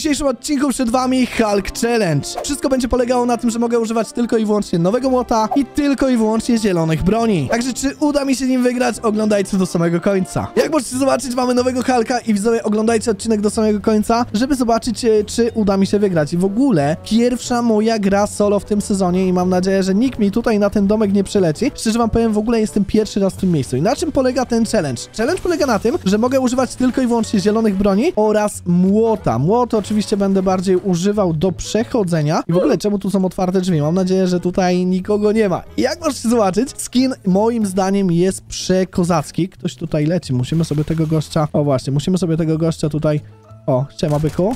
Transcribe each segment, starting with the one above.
dzisiejszym odcinku przed wami Hulk Challenge. Wszystko będzie polegało na tym, że mogę używać tylko i wyłącznie nowego młota i tylko i wyłącznie zielonych broni. Także czy uda mi się nim wygrać? Oglądajcie do samego końca. Jak możecie zobaczyć, mamy nowego Hulka i widzowie, oglądajcie odcinek do samego końca, żeby zobaczyć, czy uda mi się wygrać. I w ogóle pierwsza moja gra solo w tym sezonie i mam nadzieję, że nikt mi tutaj na ten domek nie przyleci. Szczerze wam powiem, w ogóle jestem pierwszy raz w tym miejscu. I na czym polega ten challenge? Challenge polega na tym, że mogę używać tylko i wyłącznie zielonych broni oraz młota. Młot oczywiście będę bardziej używał do przechodzenia. I w ogóle czemu tu są otwarte drzwi? Mam nadzieję, że tutaj nikogo nie ma. I jak możecie zobaczyć, skin moim zdaniem jest przekozacki. Ktoś tutaj leci. Musimy sobie tego gościa... O właśnie, musimy sobie tego gościa tutaj... O, siema byku.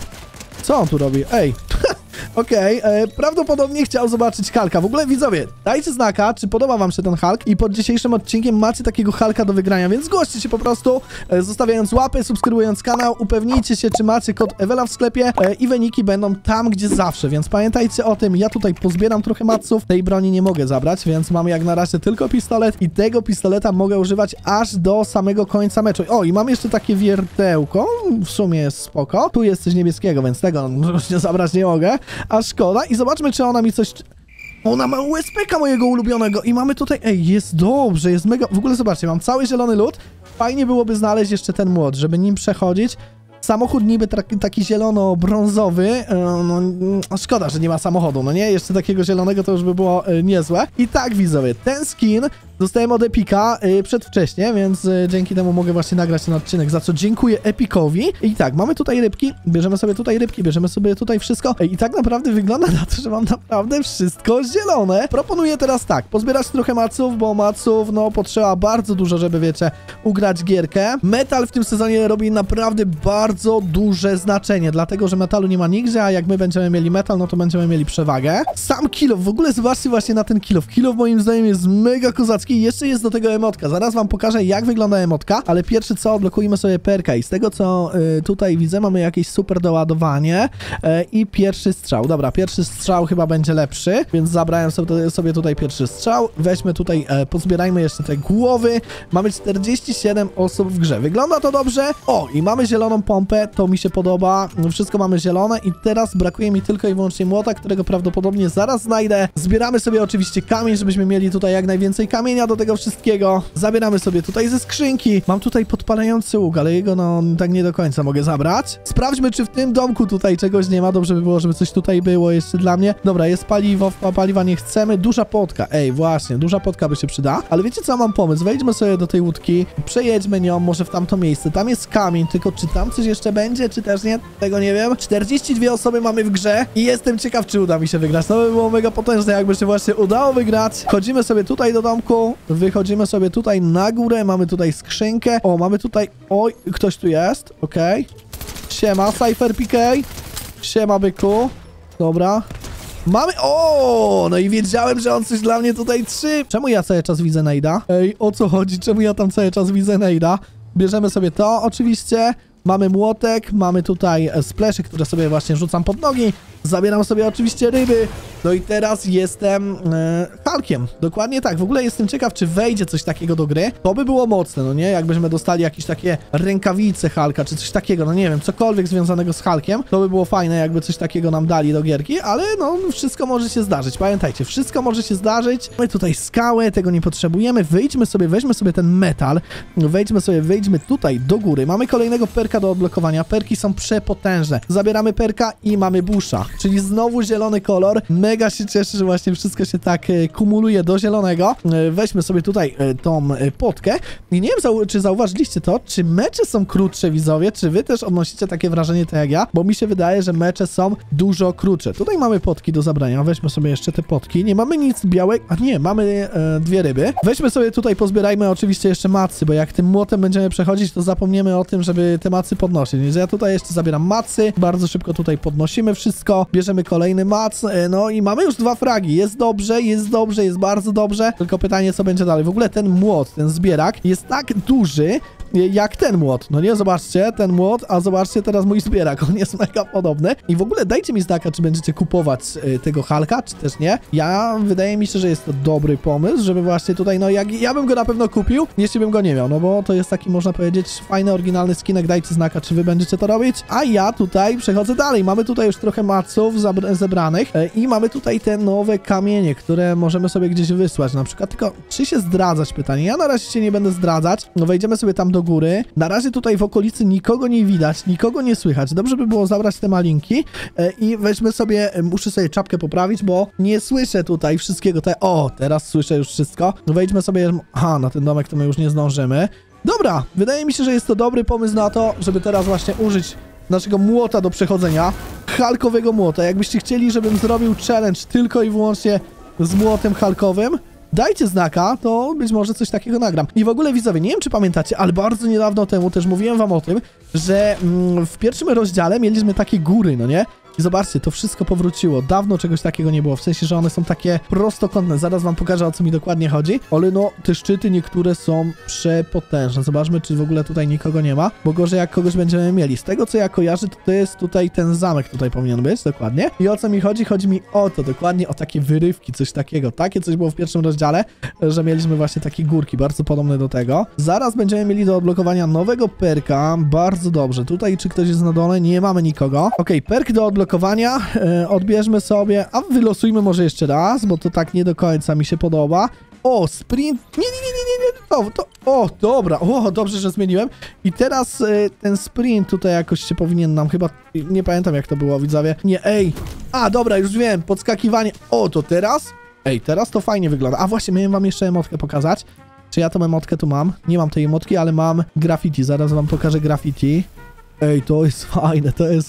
Co on tu robi? Ej... Okej, prawdopodobnie chciał zobaczyć Hulka. W ogóle widzowie, dajcie znaka, czy podoba wam się ten Hulk i pod dzisiejszym odcinkiem macie takiego Hulka do wygrania, więc zgłoście się po prostu, zostawiając łapy, subskrybując kanał, upewnijcie się, czy macie kod Evela w sklepie i wyniki będą tam, gdzie zawsze, więc pamiętajcie o tym. Ja tutaj pozbieram trochę matsów, tej broni nie mogę zabrać, więc mam jak na razie tylko pistolet i tego pistoleta mogę używać aż do samego końca meczu. O, i mam jeszcze takie wiertełko, w sumie jest spoko. Tu jest coś niebieskiego, więc tego nie zabrać nie mogę. A szkoda. I zobaczmy, czy ona mi coś... Ona ma USP-ka mojego ulubionego i mamy tutaj... Ej, jest dobrze, jest mega... W ogóle zobaczcie, mam cały zielony lód. Fajnie byłoby znaleźć jeszcze ten młot, żeby nim przechodzić. Samochód niby taki zielono-brązowy. No, szkoda, że nie ma samochodu, no nie? Jeszcze takiego zielonego to już by było niezłe. I tak, widzowie, ten skin dostałem od Epica przedwcześnie, więc dzięki temu mogę właśnie nagrać ten odcinek, za co dziękuję Epicowi. I tak, mamy tutaj rybki, bierzemy sobie tutaj rybki, bierzemy sobie tutaj wszystko. I tak naprawdę wygląda na to, że mam naprawdę wszystko zielone. Proponuję teraz tak, pozbierać trochę maców, bo maców, no, potrzeba bardzo dużo, żeby, wiecie, ugrać gierkę. Metal w tym sezonie robi naprawdę bardzo duże znaczenie, dlatego że metalu nie ma nigdzie, a jak my będziemy mieli metal, no to będziemy mieli przewagę. Sam kill-off, w ogóle zobaczcie właśnie na ten kill-off. Kill-off moim zdaniem jest mega kozacki i jeszcze jest do tego emotka. Zaraz wam pokażę, jak wygląda emotka, ale pierwszy co, odblokujmy sobie perka i z tego co tutaj widzę, mamy jakieś super doładowanie i pierwszy strzał. Dobra, pierwszy strzał chyba będzie lepszy, więc zabrałem sobie tutaj pierwszy strzał. Weźmy tutaj, pozbierajmy jeszcze te głowy. Mamy 47 osób w grze. Wygląda to dobrze. O, i mamy zieloną pompę, to mi się podoba, wszystko mamy zielone i teraz brakuje mi tylko i wyłącznie młota, którego prawdopodobnie zaraz znajdę. Zbieramy sobie oczywiście kamień, żebyśmy mieli tutaj jak najwięcej kamienia do tego wszystkiego. Zabieramy sobie tutaj ze skrzynki. Mam tutaj podpalający łuk, ale jego no tak nie do końca mogę zabrać. Sprawdźmy, czy w tym domku tutaj czegoś nie ma. Dobrze by było, żeby coś tutaj było jeszcze dla mnie. Dobra, jest paliwo, paliwa nie chcemy. Duża potka, ej właśnie, duża potka by się przyda, ale wiecie co, mam pomysł. Wejdźmy sobie do tej łódki, przejedźmy nią może w tamto miejsce. Tam jest kamień, tylko czy tam coś jeszcze będzie, czy też nie? Tego nie wiem. 42 osoby mamy w grze i jestem ciekaw, czy uda mi się wygrać. To by było mega potężne, jakby się właśnie udało wygrać. Chodzimy sobie tutaj do domku, wychodzimy sobie tutaj na górę, mamy tutaj skrzynkę. O, mamy tutaj... Oj, ktoś tu jest, okej. Siema, Cypher PK. Siema, byku. Dobra. Mamy... O, no i wiedziałem, że on coś dla mnie tutaj trzy. Czemu ja cały czas widzę Nejda? Ej, o co chodzi? Czemu ja tam cały czas widzę Nejda? Bierzemy sobie to, oczywiście. Mamy młotek, mamy tutaj splashy, które sobie właśnie rzucam pod nogi. Zabieram sobie oczywiście ryby. No i teraz jestem Hulkiem. Dokładnie tak. W ogóle jestem ciekaw, czy wejdzie coś takiego do gry. To by było mocne, no nie? Jakbyśmy dostali jakieś takie rękawice Hulka, czy coś takiego, no nie wiem, cokolwiek związanego z Hulkiem. To by było fajne, jakby coś takiego nam dali do gierki, ale no, wszystko może się zdarzyć. Pamiętajcie, wszystko może się zdarzyć. Mamy tutaj skałę, tego nie potrzebujemy. Wyjdźmy sobie, weźmy sobie ten metal. Wejdźmy sobie, wyjdźmy tutaj do góry. Mamy kolejnego perka do odblokowania. Perki są przepotężne. Zabieramy perka i mamy busza. Czyli znowu zielony kolor. Mega się cieszę, że właśnie wszystko się tak kumuluje do zielonego. Weźmy sobie tutaj tą potkę. I nie wiem, czy zauważyliście to, czy mecze są krótsze, widzowie, czy wy też odnosicie takie wrażenie tak jak ja, bo mi się wydaje, że mecze są dużo krótsze. Tutaj mamy potki do zabrania. Weźmy sobie jeszcze te potki. Nie mamy nic białego. A nie, mamy dwie ryby. Weźmy sobie tutaj, pozbierajmy oczywiście jeszcze macy, bo jak tym młotem będziemy przechodzić, to zapomniemy o tym, żeby te macy podnosić. Więc ja tutaj jeszcze zabieram macy. Bardzo szybko tutaj podnosimy wszystko. Bierzemy kolejny mac, no i mamy już dwa fragi. Jest dobrze, jest dobrze, jest bardzo dobrze. Tylko pytanie, co będzie dalej. W ogóle ten młot, ten zbierak jest tak duży, jak ten młot, no nie? Zobaczcie, ten młot, a zobaczcie teraz mój zbierak, on jest mega podobny. I w ogóle dajcie mi znaka, czy będziecie kupować tego Hulka, czy też nie. Ja, wydaje mi się, że jest to dobry pomysł, żeby właśnie tutaj, no jak ja bym go na pewno kupił, jeśli bym go nie miał, no bo to jest taki, można powiedzieć, fajny, oryginalny skinek, dajcie znaka, czy wy będziecie to robić, a ja tutaj przechodzę dalej. Mamy tutaj już trochę maców zebranych i mamy tutaj te nowe kamienie, które możemy sobie gdzieś wysłać, na przykład, tylko czy się zdradzać pytanie? Ja na razie się nie będę zdradzać, no wejdziemy sobie tam do góry. Na razie tutaj w okolicy nikogo nie widać, nikogo nie słychać. Dobrze by było zabrać te malinki i weźmy sobie, muszę sobie czapkę poprawić, bo nie słyszę tutaj wszystkiego. O, teraz słyszę już wszystko. Wejdźmy sobie, aha, na ten domek to my już nie zdążymy. Dobra, wydaje mi się, że jest to dobry pomysł na to, żeby teraz właśnie użyć naszego młota do przechodzenia, Hulkowego młota. Jakbyście chcieli, żebym zrobił challenge tylko i wyłącznie z młotem Hulkowym, dajcie znaka, to być może coś takiego nagram. I w ogóle widzowie, nie wiem czy pamiętacie, ale bardzo niedawno temu też mówiłem wam o tym, że w pierwszym rozdziale mieliśmy takie góry, no nie? I zobaczcie, to wszystko powróciło. Dawno czegoś takiego nie było, w sensie, że one są takie prostokątne. Zaraz wam pokażę, o co mi dokładnie chodzi. Ale no, te szczyty niektóre są przepotężne. Zobaczmy, czy w ogóle tutaj nikogo nie ma, bo gorzej jak kogoś będziemy mieli. Z tego, co ja kojarzę, to jest tutaj ten zamek, tutaj powinien być, dokładnie. I o co mi chodzi? Chodzi mi o to, dokładnie o takie wyrywki, coś takiego. Takie coś było w pierwszym rozdziale, że mieliśmy właśnie takie górki, bardzo podobne do tego. Zaraz będziemy mieli do odblokowania nowego perka. Bardzo dobrze. Tutaj, czy ktoś jest na dole? Nie mamy nikogo. Okej, perk do odblokowania. Odbierzmy sobie, a wylosujmy może jeszcze raz, bo to tak nie do końca mi się podoba. O, sprint, nie, o, dobra, o, dobrze, że zmieniłem. I teraz ten sprint tutaj jakoś się powinien nam chyba, nie pamiętam jak to było, widzowie, nie, ej, a, dobra, już wiem, podskakiwanie, o, to teraz, ej, teraz to fajnie wygląda, a właśnie, miałem wam jeszcze emotkę pokazać, czy ja tą emotkę tu mam, nie mam tej emotki, ale mam graffiti, zaraz wam pokażę graffiti. Ej, to jest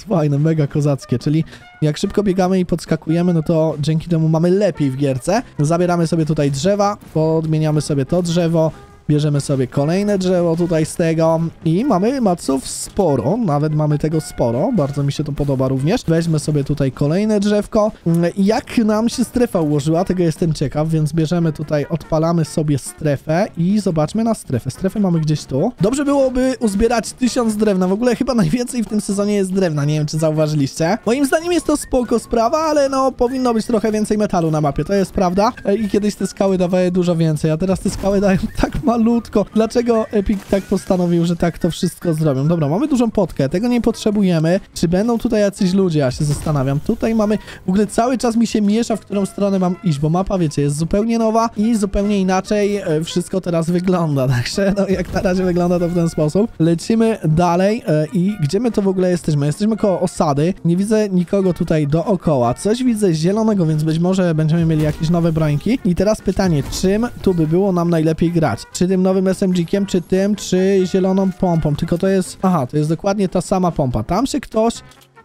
fajne, mega kozackie, czyli jak szybko biegamy i podskakujemy, no to dzięki temu mamy lepiej w gierce. Zabieramy sobie tutaj drzewa, podmieniamy sobie to drzewo, bierzemy sobie kolejne drzewo tutaj z tego i mamy maców sporo, nawet mamy tego sporo, bardzo mi się to podoba również. Weźmy sobie tutaj kolejne drzewko. Jak nam się strefa ułożyła, tego jestem ciekaw, więc bierzemy tutaj, odpalamy sobie strefę i zobaczmy na strefę. Strefę mamy gdzieś tu. Dobrze byłoby uzbierać 1000 drewna, w ogóle chyba najwięcej w tym sezonie jest drewna, nie wiem czy zauważyliście. Moim zdaniem jest to spoko sprawa, ale no powinno być trochę więcej metalu na mapie, to jest prawda. I kiedyś te skały dawały dużo więcej, a teraz te skały dają tak mało. Malutko. Dlaczego Epic tak postanowił, że tak to wszystko zrobią? Dobra, mamy dużą potkę, tego nie potrzebujemy. Czy będą tutaj jacyś ludzie? Ja się zastanawiam. Tutaj mamy, w ogóle cały czas mi się miesza, w którą stronę mam iść, bo mapa, wiecie, jest zupełnie nowa i zupełnie inaczej wszystko teraz wygląda. Także, no, jak na razie wygląda to w ten sposób. Lecimy dalej i gdzie my to w ogóle jesteśmy? Jesteśmy koło osady. Nie widzę nikogo tutaj dookoła. Coś widzę zielonego, więc być może będziemy mieli jakieś nowe brońki. I teraz pytanie, czym tu by było nam najlepiej grać? Czy tym nowym SMG-kiem, czy tym, czy zieloną pompą, tylko to jest, aha, to jest dokładnie ta sama pompa, tam się ktoś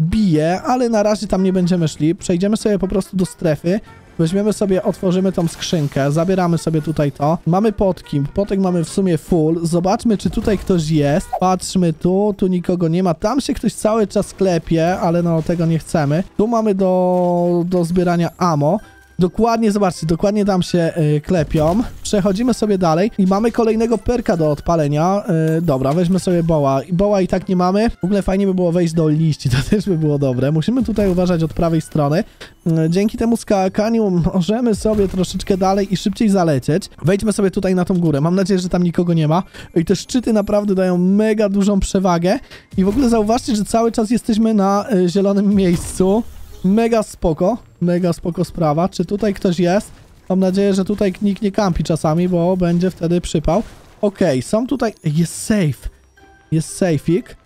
bije, ale na razie tam nie będziemy szli, przejdziemy sobie po prostu do strefy, weźmiemy sobie, otworzymy tą skrzynkę, zabieramy sobie tutaj to, mamy potki, potek mamy w sumie full, zobaczmy czy tutaj ktoś jest, patrzmy tu, tu nikogo nie ma, tam się ktoś cały czas klepie, ale no tego nie chcemy, tu mamy do zbierania ammo. Dokładnie, zobaczcie, dokładnie tam się klepią. Przechodzimy sobie dalej i mamy kolejnego perka do odpalenia. Dobra, weźmy sobie boła. Boła i tak nie mamy. W ogóle fajnie by było wejść do liści, to też by było dobre. Musimy tutaj uważać od prawej strony. Dzięki temu skakaniu możemy sobie troszeczkę dalej i szybciej zalecieć. Wejdźmy sobie tutaj na tą górę. Mam nadzieję, że tam nikogo nie ma. I te szczyty naprawdę dają mega dużą przewagę. I w ogóle zauważcie, że cały czas jesteśmy na zielonym miejscu. Mega spoko sprawa. Czy tutaj ktoś jest? Mam nadzieję, że tutaj nikt nie kampi czasami, bo będzie wtedy przypał. Okej, są tutaj... Jest safe. Jest safeik.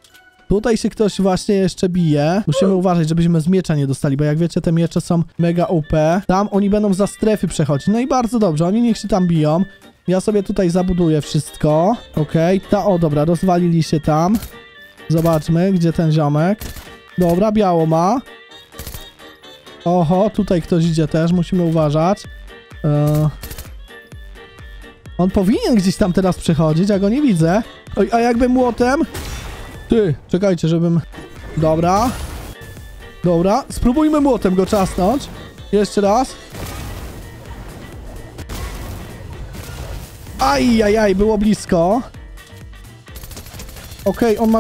Tutaj się ktoś właśnie jeszcze bije. Musimy uważać, żebyśmy z miecza nie dostali, bo jak wiecie, te miecze są mega OP. Tam oni będą za strefy przechodzić. No i bardzo dobrze, oni niech się tam biją. Ja sobie tutaj zabuduję wszystko. Okej, o dobra, rozwalili się tam. Zobaczmy, gdzie ten ziomek. Dobra, biało ma. Oho, tutaj ktoś idzie też, musimy uważać. On powinien gdzieś tam teraz przechodzić, ja go nie widzę. Oj, a jakby młotem? Ty, czekajcie, żebym... Dobra. Dobra, spróbujmy młotem go czasnąć. Jeszcze raz. Ajajaj, było blisko. Okej, on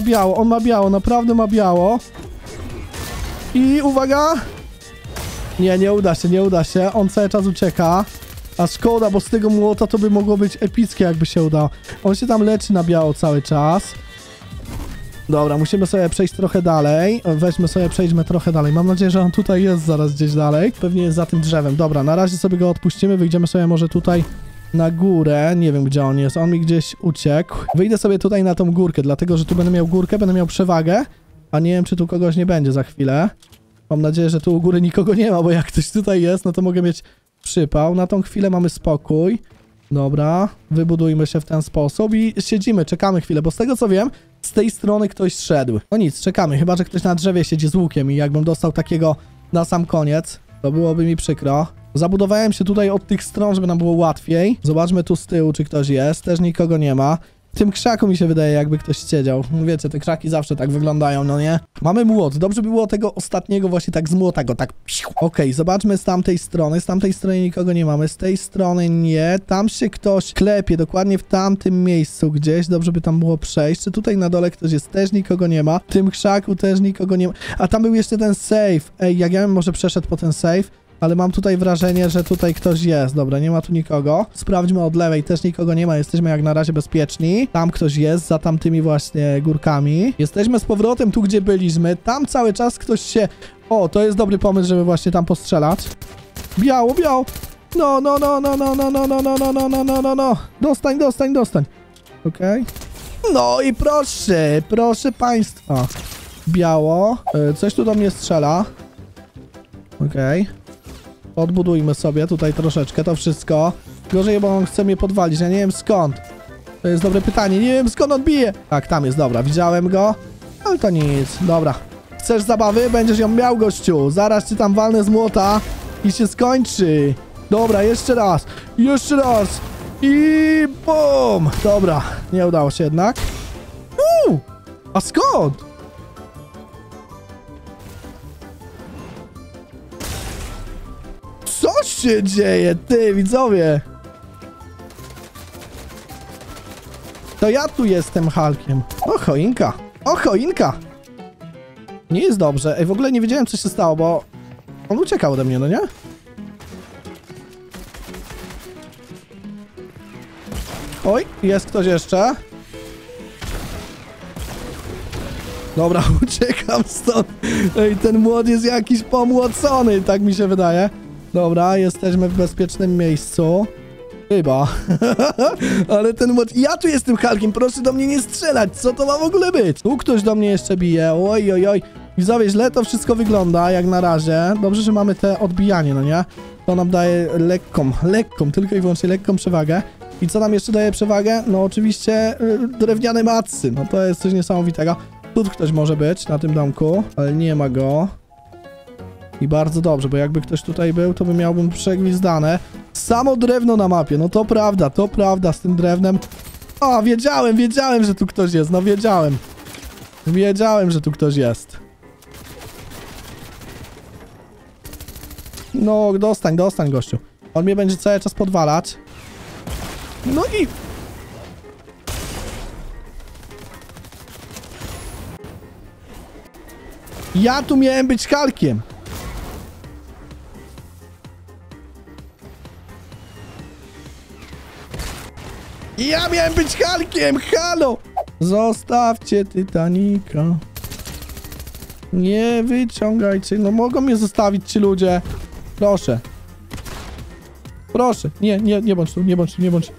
ma biało, naprawdę ma biało. I uwaga! Nie, nie uda się, nie uda się. On cały czas ucieka. A szkoda, bo z tego młota to by mogło być epickie, jakby się udało. On się tam leczy na biało cały czas. Dobra, musimy sobie przejść trochę dalej. Weźmy sobie, przejdźmy trochę dalej. Mam nadzieję, że on tutaj jest zaraz gdzieś dalej. Pewnie jest za tym drzewem. Dobra, na razie sobie go odpuścimy. Wyjdziemy sobie może tutaj na górę. Nie wiem, gdzie on jest. On mi gdzieś uciekł. Wyjdę sobie tutaj na tą górkę, dlatego że tu będę miał górkę, będę miał przewagę. A nie wiem, czy tu kogoś nie będzie za chwilę. Mam nadzieję, że tu u góry nikogo nie ma, bo jak ktoś tutaj jest, no to mogę mieć przypał. Na tą chwilę mamy spokój. Dobra, wybudujmy się w ten sposób i siedzimy, czekamy chwilę, bo z tego co wiem, z tej strony ktoś szedł. No nic, czekamy, chyba że ktoś na drzewie siedzi z łukiem i jakbym dostał takiego na sam koniec, to byłoby mi przykro. Zabudowałem się tutaj od tych stron, żeby nam było łatwiej. Zobaczmy tu z tyłu, czy ktoś jest, też nikogo nie ma. W tym krzaku mi się wydaje, jakby ktoś siedział. Wiecie, te krzaki zawsze tak wyglądają, no nie? Mamy młot. Dobrze by było tego ostatniego właśnie tak z młota go tak... Okej, zobaczmy z tamtej strony. Z tamtej strony nikogo nie mamy. Z tej strony nie. Tam się ktoś klepie, dokładnie w tamtym miejscu gdzieś. Dobrze by tam było przejść. Czy tutaj na dole ktoś jest? Też nikogo nie ma. W tym krzaku też nikogo nie ma. A tam był jeszcze ten safe. Ej, jak ja bym może przeszedł po ten safe, ale mam tutaj wrażenie, że tutaj ktoś jest. Dobra, nie ma tu nikogo. Sprawdźmy od lewej, też nikogo nie ma. Jesteśmy jak na razie bezpieczni. Tam ktoś jest, za tamtymi właśnie górkami. Jesteśmy z powrotem tu, gdzie byliśmy. Tam cały czas ktoś się... O, to jest dobry pomysł, żeby właśnie tam postrzelać. Biało, biało. No, no, no, no, no, no, no, no, no, no, no, no, no, no. Dostań, dostań, dostań. Okej. No i proszę, proszę państwa. Biało. Coś tu do mnie strzela. Okej. Odbudujmy sobie tutaj troszeczkę to wszystko. Gorzej, bo on chce mnie podwalić. Ja nie wiem skąd. To jest dobre pytanie. Nie wiem skąd on bije. Tak, tam jest, dobra. Widziałem go. Ale to nic. Dobra. Chcesz zabawy? Będziesz ją miał, gościu. Zaraz ci tam walnę z młota i się skończy. Dobra, jeszcze raz. Jeszcze raz. I bum. Dobra. Nie udało się jednak. A skąd? Co się dzieje, ty, widzowie? To ja tu jestem Hulkiem. O, choinka. O, choinka. Nie jest dobrze. Ej, w ogóle nie wiedziałem, co się stało, bo... On uciekał ode mnie, no nie? Oj, jest ktoś jeszcze. Dobra, uciekam stąd. Ej, ten młot jest jakiś pomłocony, tak mi się wydaje. Dobra, jesteśmy w bezpiecznym miejscu. Chyba. Ale ten młot... Ja tu jestem Hulkiem, proszę do mnie nie strzelać. Co to ma w ogóle być? Tu ktoś do mnie jeszcze bije. Oj, oj, oj. Widzowie, źle to wszystko wygląda, jak na razie. Dobrze, że mamy te odbijanie, no nie? To nam daje lekką, tylko i wyłącznie lekką przewagę. I co nam jeszcze daje przewagę? No oczywiście drewniane macy. No to jest coś niesamowitego. Tu ktoś może być na tym domku, ale nie ma go. I bardzo dobrze, bo jakby ktoś tutaj był, to by miałbym przegwizdane. Samo drewno na mapie, no to prawda z tym drewnem. O, wiedziałem, wiedziałem, że tu ktoś jest, no wiedziałem. Wiedziałem, że tu ktoś jest. No, dostań, dostań, gościu. On mnie będzie cały czas podwalać. No i... Ja tu miałem być Hulkiem. Ja miałem być Hulkiem, halo! Zostawcie Titanika. Nie wyciągajcie, no mogą mnie zostawić ci ludzie. Proszę. Proszę, nie, nie, nie bądź tu, nie bądź tu, nie bądź.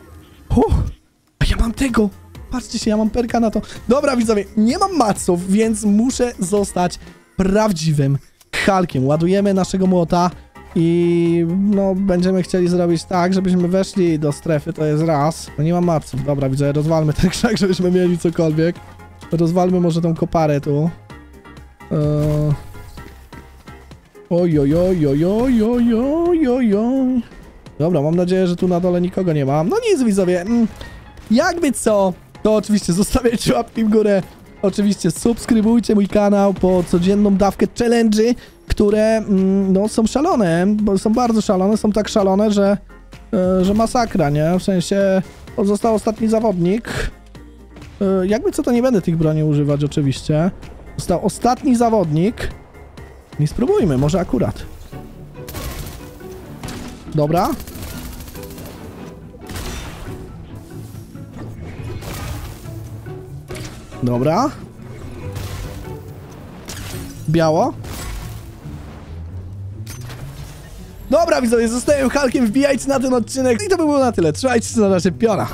A ja mam tego! Patrzcie się, ja mam perka na to. Dobra widzowie, nie mam maców, więc muszę zostać prawdziwym Hulkiem. Ładujemy naszego młota. I no, będziemy chcieli zrobić tak, żebyśmy weszli do strefy, to jest raz. No nie mam maców. Dobra, widzę, rozwalmy ten krzak, żebyśmy mieli cokolwiek. Rozwalmy może tą koparę tu. Ojojojojojojojojojoj. Dobra, mam nadzieję, że tu na dole nikogo nie mam. No nic, widzowie. Jakby co, to oczywiście zostawiajcie łapki w górę. Oczywiście subskrybujcie mój kanał po codzienną dawkę challenge'y, które no, są szalone, bo są bardzo szalone, są tak szalone, że masakra, nie? W sensie, został ostatni zawodnik. Jakby co, to nie będę tych broni używać oczywiście. Został ostatni zawodnik. I spróbujmy, może akurat. Dobra. Dobra. Biało. Dobra widzowie, zostałem Hulkiem, wbijajcie na ten odcinek i to by było na tyle. Trzymajcie się, na razie, piona.